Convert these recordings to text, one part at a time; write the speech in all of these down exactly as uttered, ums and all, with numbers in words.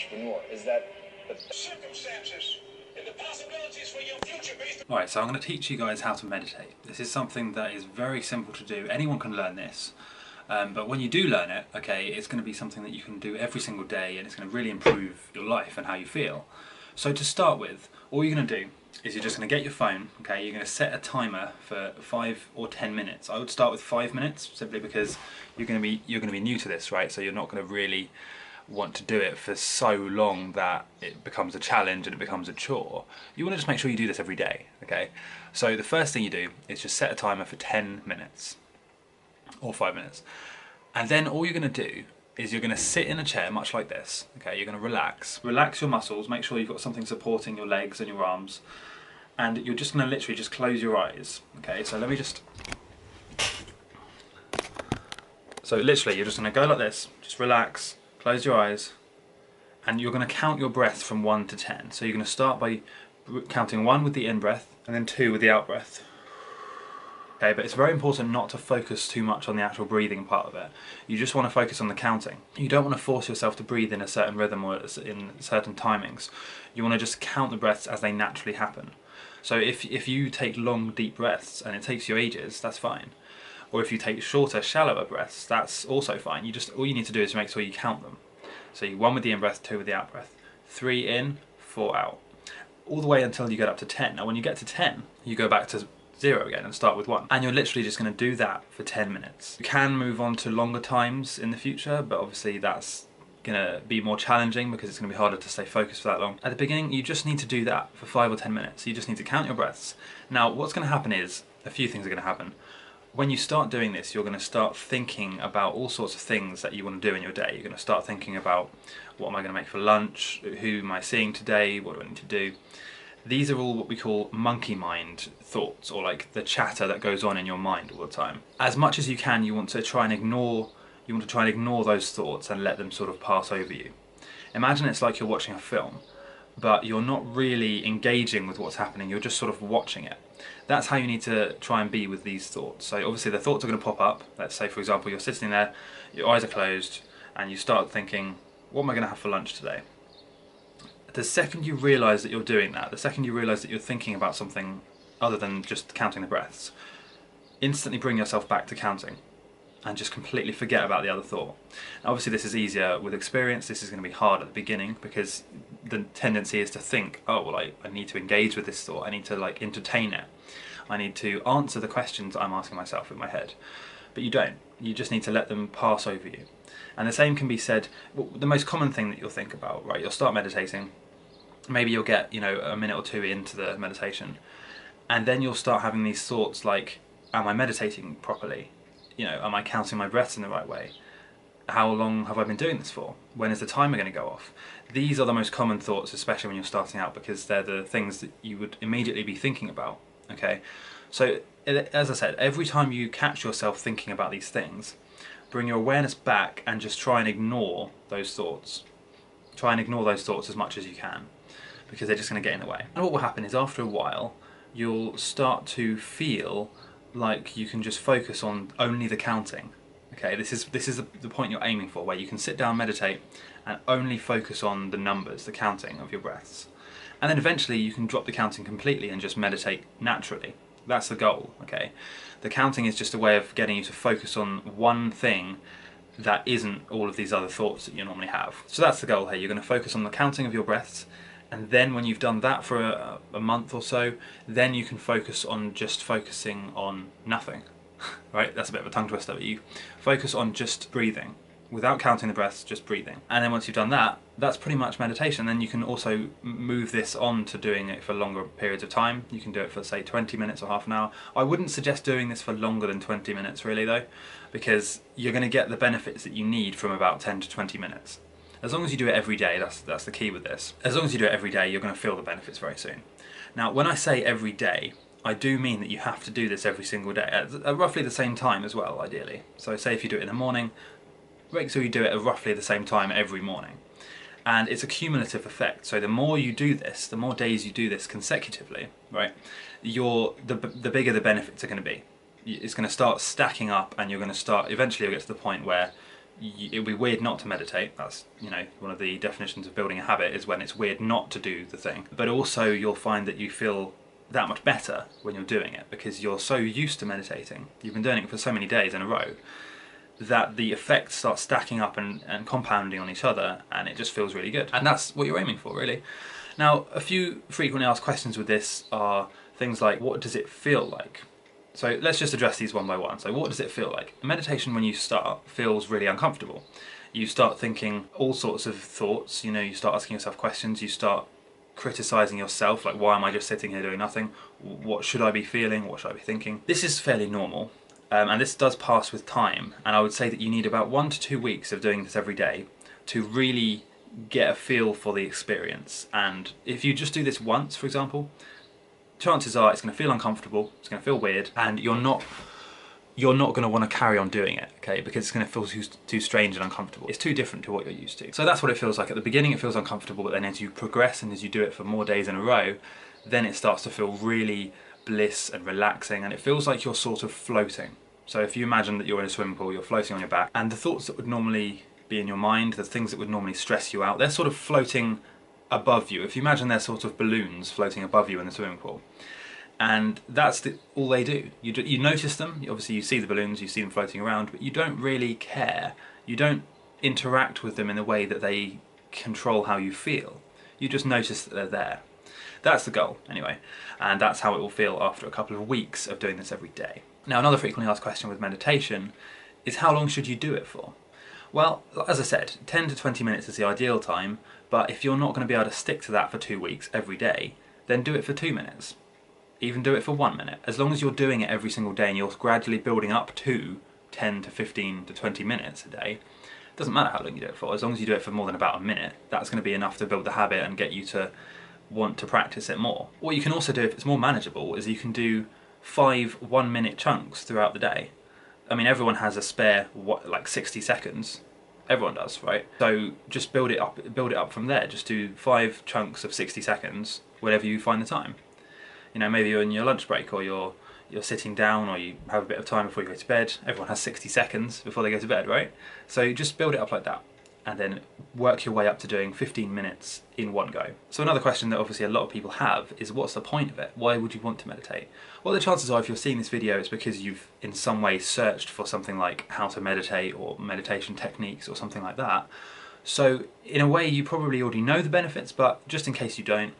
entrepreneur? Is that the circumstances and the possibilities for your future based on... Alright, so I'm going to teach you guys how to meditate. This is something that is very simple to do. Anyone can learn this. Um, but when you do learn it, okay, it's going to be something that you can do every single day, and it's going to really improve your life and how you feel. So to start with, all you're going to do is you're just going to get your phone, okay, you're going to set a timer for five or ten minutes. I would start with five minutes simply because you're going to be you're going to be new to this, right? So you're not going to really want to do it for so long that it becomes a challenge and it becomes a chore. You want to just make sure you do this every day, okay? So the first thing you do is just set a timer for ten minutes. Or five minutes, and then all you're going to do is you're going to sit in a chair much like this. Okay, you're going to relax, relax your muscles, make sure you've got something supporting your legs and your arms, and you're just going to literally just close your eyes. Okay, so let me just. So literally, you're just going to go like this. Just relax, close your eyes, and you're going to count your breath from one to ten. So you're going to start by counting one with the in breath, and then two with the out breath. Okay, but it's very important not to focus too much on the actual breathing part of it. You just want to focus on the counting. You don't want to force yourself to breathe in a certain rhythm or in certain timings. You want to just count the breaths as they naturally happen. So if, if you take long, deep breaths and it takes you ages, that's fine. Or if you take shorter, shallower breaths, that's also fine. You just, all you need to do is make sure you count them. So you, one with the in-breath, two with the out-breath. Three in, four out. All the way until you get up to ten. Now when you get to ten, you go back to zero again and start with one, and you're literally just going to do that for ten minutes. You can move on to longer times in the future, but obviously that's going to be more challenging because it's going to be harder to stay focused for that long. At the beginning, you just need to do that for five or ten minutes. You just need to count your breaths. Now, what's going to happen is a few things are going to happen. When you start doing this, you're going to start thinking about all sorts of things that you want to do in your day. You're going to start thinking about, what am I going to make for lunch? Who am I seeing today? What do I need to do? These are all what we call monkey mind thoughts, or like the chatter that goes on in your mind all the time. As much as you can, you want to try and ignore, you want to try and ignore those thoughts and let them sort of pass over you. Imagine it's like you're watching a film, but you're not really engaging with what's happening, you're just sort of watching it. That's how you need to try and be with these thoughts. So obviously the thoughts are going to pop up. Let's say, for example, you're sitting there, your eyes are closed, and you start thinking, what am I going to have for lunch today? The second you realise that you're doing that, the second you realise that you're thinking about something other than just counting the breaths, instantly bring yourself back to counting and just completely forget about the other thought. Now, obviously this is easier with experience, this is going to be hard at the beginning because the tendency is to think, oh, well, I, I need to engage with this thought, I need to like entertain it, I need to answer the questions I'm asking myself in my head. But you don't, you just need to let them pass over you. And the same can be said, well, the most common thing that you'll think about, right, you'll start meditating, maybe you'll get, you know, a minute or two into the meditation, and then you'll start having these thoughts like, am I meditating properly? You know, am I counting my breaths in the right way? How long have I been doing this for? When is the timer going to go off? These are the most common thoughts, especially when you're starting out, because they're the things that you would immediately be thinking about, okay? So, as I said, every time you catch yourself thinking about these things, bring your awareness back and just try and ignore those thoughts. Try and ignore those thoughts as much as you can, because they're just going to get in the way. And what will happen is after a while, you'll start to feel like you can just focus on only the counting. Okay, this is, this is the, the point you're aiming for, where you can sit down, meditate, and only focus on the numbers, the counting of your breaths. And then eventually you can drop the counting completely and just meditate naturally. That's the goal, okay? The counting is just a way of getting you to focus on one thing that isn't all of these other thoughts that you normally have. So that's the goal here. You're going to focus on the counting of your breaths, and then when you've done that for a, a month or so, then you can focus on just focusing on nothing, right? That's a bit of a tongue twister, but you focus on just breathing. Without counting the breaths, just breathing. And then once you've done that, that's pretty much meditation. Then you can also move this on to doing it for longer periods of time. You can do it for, say, twenty minutes or half an hour. I wouldn't suggest doing this for longer than twenty minutes, really, though, because you're going to get the benefits that you need from about ten to twenty minutes. As long as you do it every day, that's, that's the key with this. As long as you do it every day, you're going to feel the benefits very soon. Now, when I say every day, I do mean that you have to do this every single day, at, at roughly the same time as well, ideally. So say if you do it in the morning, make sure you do it at roughly the same time every morning. And it's a cumulative effect, so the more you do this, the more days you do this consecutively, right, you're, the, the bigger the benefits are going to be. It's going to start stacking up, and you're going to start, eventually you'll get to the point where it would be weird not to meditate. That's, you know, one of the definitions of building a habit, is when it's weird not to do the thing. But also you'll find that you feel that much better when you're doing it, because you're so used to meditating. You've been doing it for so many days in a row that the effects start stacking up and, and compounding on each other, and it just feels really good. And that's what you're aiming for, really. Now, a few frequently asked questions with this are things like, what does it feel like? So let's just address these one by one. So what does it feel like? Meditation, when you start, feels really uncomfortable. You start thinking all sorts of thoughts, you know, you start asking yourself questions, you start criticising yourself, like, why am I just sitting here doing nothing? What should I be feeling? What should I be thinking? This is fairly normal, um, and this does pass with time, and I would say that you need about one to two weeks of doing this every day to really get a feel for the experience. And if you just do this once, for example, chances are it's going to feel uncomfortable, it's going to feel weird, and you're not you're not going to want to carry on doing it, okay? Because it's going to feel too, too strange and uncomfortable. It's too different to what you're used to. So that's what it feels like. At the beginning it feels uncomfortable, but then as you progress and as you do it for more days in a row, then it starts to feel really bliss and relaxing, and it feels like you're sort of floating. So if you imagine that you're in a swimming pool, you're floating on your back, and the thoughts that would normally be in your mind, the things that would normally stress you out, they're sort of floating above you. If you imagine they're sort of balloons floating above you in the swimming pool, and that's the, all they do. You, do, you notice them, obviously you see the balloons, you see them floating around, but you don't really care. You don't interact with them in a way that they control how you feel. You just notice that they're there. That's the goal, anyway, and that's how it will feel after a couple of weeks of doing this every day. Now, another frequently asked question with meditation is, how long should you do it for? Well, as I said, ten to twenty minutes is the ideal time, but if you're not going to be able to stick to that for two weeks every day, then do it for two minutes. Even do it for one minute. As long as you're doing it every single day and you're gradually building up to ten to fifteen to twenty minutes a day, it doesn't matter how long you do it for. As long as you do it for more than about a minute, that's going to be enough to build the habit and get you to want to practice it more. What you can also do, if it's more manageable, is you can do five one-minute chunks throughout the day. I mean, everyone has a spare, what, like sixty seconds. Everyone does, right? So just build it up, build it up from there. Just do five chunks of sixty seconds whenever you find the time. You know, maybe you're in your lunch break, or you're you're sitting down, or you have a bit of time before you go to bed. Everyone has sixty seconds before they go to bed, right? So just build it up like that, and then work your way up to doing fifteen minutes in one go. So another question that obviously a lot of people have is, what's the point of it? Why would you want to meditate? Well, the chances are, if you're seeing this video, it's because you've in some way searched for something like how to meditate, or meditation techniques, or something like that. So in a way you probably already know the benefits, but just in case you don't,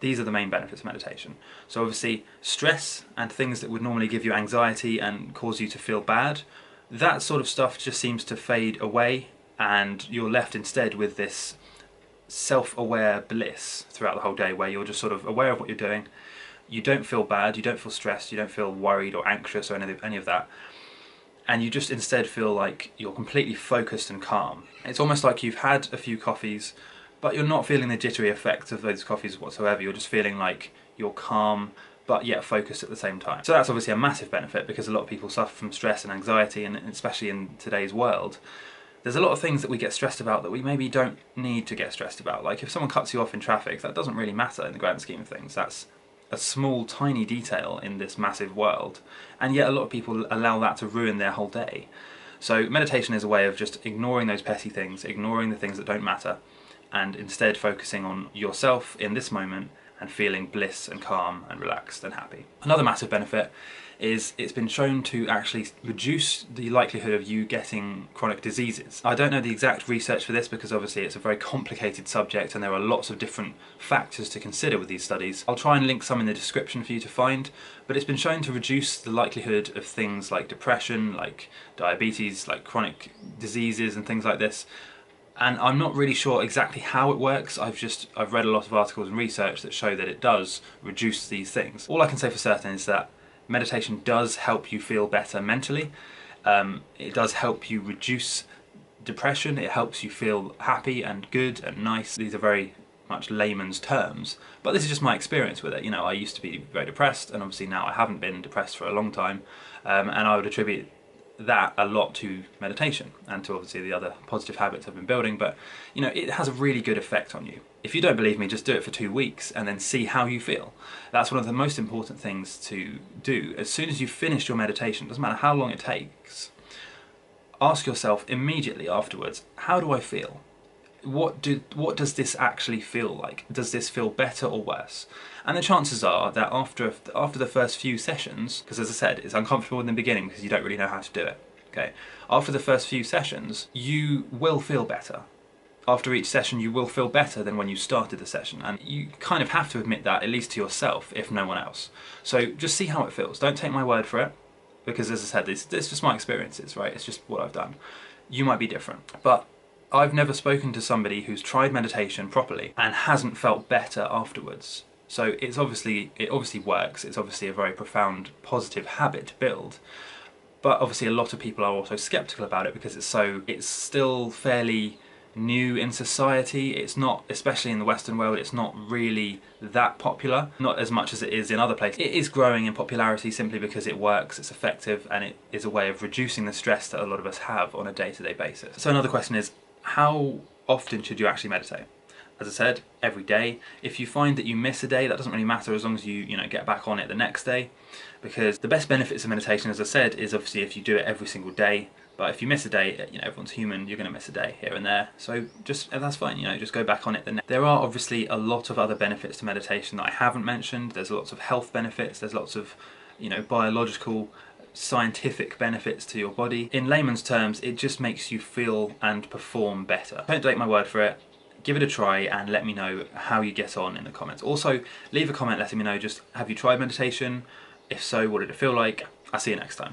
these are the main benefits of meditation. So obviously stress and things that would normally give you anxiety and cause you to feel bad, that sort of stuff just seems to fade away, and you're left instead with this self-aware bliss throughout the whole day, where you're just sort of aware of what you're doing. You don't feel bad, you don't feel stressed, you don't feel worried or anxious or any of that. And you just instead feel like you're completely focused and calm. It's almost like you've had a few coffees, but you're not feeling the jittery effects of those coffees whatsoever. You're just feeling like you're calm, but yet focused at the same time. So that's obviously a massive benefit, because a lot of people suffer from stress and anxiety, and especially in today's world. There's a lot of things that we get stressed about that we maybe don't need to get stressed about. Like if someone cuts you off in traffic, that doesn't really matter in the grand scheme of things. That's a small, tiny detail in this massive world. And yet a lot of people allow that to ruin their whole day. So meditation is a way of just ignoring those petty things, ignoring the things that don't matter, and instead focusing on yourself in this moment and feeling bliss and calm and relaxed and happy. Another massive benefit is it's been shown to actually reduce the likelihood of you getting chronic diseases. I don't know the exact research for this, because obviously it's a very complicated subject and there are lots of different factors to consider with these studies. I'll try and link some in the description for you to find, but it's been shown to reduce the likelihood of things like depression, like diabetes, like chronic diseases and things like this. And I'm not really sure exactly how it works. I've just I've read a lot of articles and research that show that it does reduce these things. All I can say for certain is that meditation does help you feel better mentally. Um, it does help you reduce depression. It helps you feel happy and good and nice. These are very much layman's terms, but this is just my experience with it. You know, I used to be very depressed, and obviously now I haven't been depressed for a long time, um, and I would attribute that a lot to meditation and to obviously the other positive habits I've been building. But you know, it has a really good effect on you. If you don't believe me, just do it for two weeks and then see how you feel. That's one of the most important things to do. As soon as you finish your meditation, it doesn't matter how long it takes, ask yourself immediately afterwards, how do I feel? What do what does this actually feel like? Does this feel better or worse? And the chances are that after after the first few sessions, because as I said, it's uncomfortable in the beginning because you don't really know how to do it. Okay, after the first few sessions, you will feel better. After each session, you will feel better than when you started the session, and you kind of have to admit that, at least to yourself, if no one else. So just see how it feels. Don't take my word for it, because as I said, this this is just my experiences, right? It's just what I've done. You might be different, but I've never spoken to somebody who's tried meditation properly and hasn't felt better afterwards. So it's obviously, it obviously works, it's obviously a very profound positive habit to build, but obviously a lot of people are also skeptical about it because it's so, it's still fairly new in society. It's not, especially in the Western world, it's not really that popular, not as much as it is in other places. It is growing in popularity simply because it works, it's effective, and it is a way of reducing the stress that a lot of us have on a day-to-day basis. So another question is, how often should you actually meditate? As I said, every day. If you find that you miss a day, that doesn't really matter as long as you, you know, get back on it the next day, because the best benefits of meditation, as I said, is obviously if you do it every single day. But if you miss a day, you know, everyone's human, you're going to miss a day here and there. So just, that's fine, you know, just go back on it. There are obviously a lot of other benefits to meditation that I haven't mentioned. There's lots of health benefits, there's lots of, you know, biological, scientific benefits to your body. In layman's terms, it just makes you feel and perform better. Don't take my word for it. Give it a try and let me know how you get on in the comments. Also, leave a comment letting me know, just have you tried meditation? If so, what did it feel like? I'll see you next time.